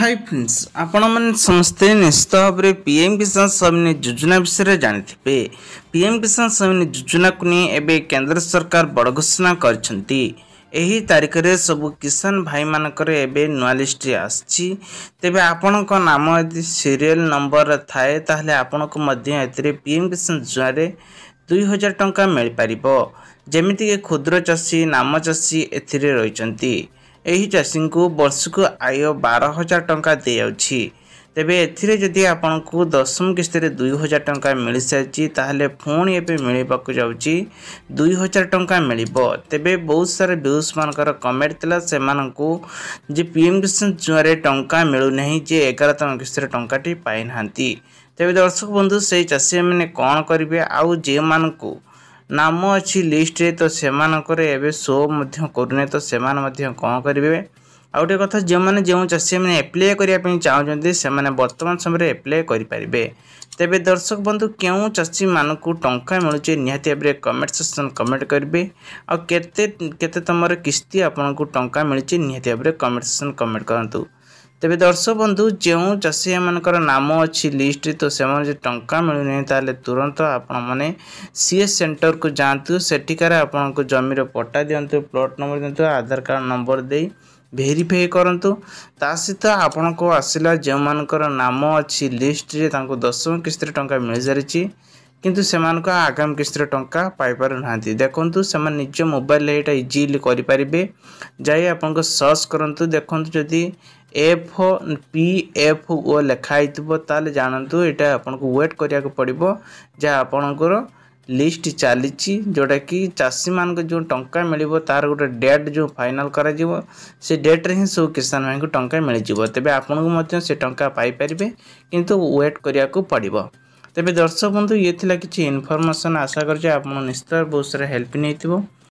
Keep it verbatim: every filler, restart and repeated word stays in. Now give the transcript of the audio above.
Hi friends, आपण मैंने समस्ते निश्चित भाव में पीएम किसान सम्मान निधि योजना विषय जानी थे। पीएम किसान सम्मान निधि योजना को नहीं एबे केंद्र सरकार बड़ घोषणा कर तारिख में सबू किसान भाई मानकर एबे नुआ लिस्ट आसी। तेबे आपण को नाम यदि सीरियल नंबर थाए ताहले आपण को मध्य एतिरे पीएम किसान योजना दुई हजार टंका मिल पारिबो। जेमिति क्षुद्र चाषी नाम चाषी एथिरे रहिचंती। एही चाषी को वर्ष को आय बार हजार टंका दे जाउछि। तेबे एथिरे जदि आपन को दशम किस्ती दुई हजार टंका मिल सारी ताहले पुणी एबे मिलवाक जाउछि दुई हजार टंका मिलिबो। तेबे बहुत सारे व्यूज मानकर कमेंट थिला सेमान को जे पीएम किसान जुआरे टंका मिलू नहीं, जे ग्यारह तम किस्ती टंकाटी पाई नांती। तेबे दर्शक बंधु से चाषी मैंने कौन करेंगे आउ जे मान को नाम अच्छी लिस्ट रे तो सेमानकर एबे शो मध्य करूने तो सेमान मध्य कौन करेंगे। आउ गोटे कथा जो मैंने जो चाषी मैंने एप्लाय करने चाहते से बर्तमान समय एप्लाय करें। तेबे दर्शक बंधु क्यों चाषी मानक टंका मिलूचे निहाती भाव कमेंट सेक्शन कमेंट करेंगे। आते तुम किस्ती आपन को टंका मिलूचे निहाती भाव कमेंट सेक्शन कमेंट करूँ। तेबे दर्शक बंधु जो चाषी मानकर नाम अच्छी लिस्ट तो से टंका मिलूना ताले तुरंत आपण मैंने सीएस सेंटर को जातु। सेठिकार आपण को जमीर पट्टा दिंतु, प्लॉट नंबर दिंतु, आधार कार्ड नंबर दे भेरीफाई करूँ। ता सहित आपण को आसला जो मानकर नाम अच्छी लिस्ट दसम किस्ती टंका मिल सारी किंतु सेमान को आगामी किस्तर टंका पाई पारु नांती। देखंतु सेमान निज मोबाइल एटा इजीली करि परिबे। जाय आपन को सर्च करंतु, देखंतु जदि एफ पी एफ ओ लिखाइतबो ताले जानंतु एटा आपन को वेट करिया को पड़िबो। जा आपन को लिस्ट चली जोटा कि चाषी मान जो टंका मिलिबो तार गोटे डेट जो फाइनल करा जिवो से डेट रे ही सब किसान भाई को टंका मिल जिवो। तबे आपन को मते से टंका पाई परिबे किंतु वेट करिया को पड़िबो। तेबे दर्शक बंधु ये थिला किछि इनफॉरमेशन। आशा कर जे आपन निश्चय बहुत सारा हेल्प नहीं थी।